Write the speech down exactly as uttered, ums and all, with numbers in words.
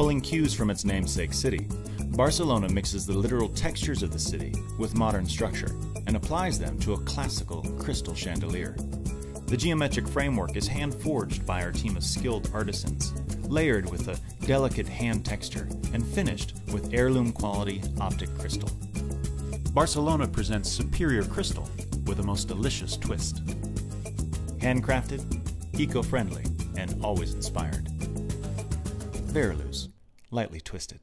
Pulling cues from its namesake city, Barcelona mixes the literal textures of the city with modern structure and applies them to a classical crystal chandelier. The geometric framework is hand-forged by our team of skilled artisans, layered with a delicate hand texture and finished with heirloom-quality optic crystal. Barcelona presents superior crystal with a most delicious twist. Handcrafted, eco-friendly, and always inspired. Varaluz, lightly twisted.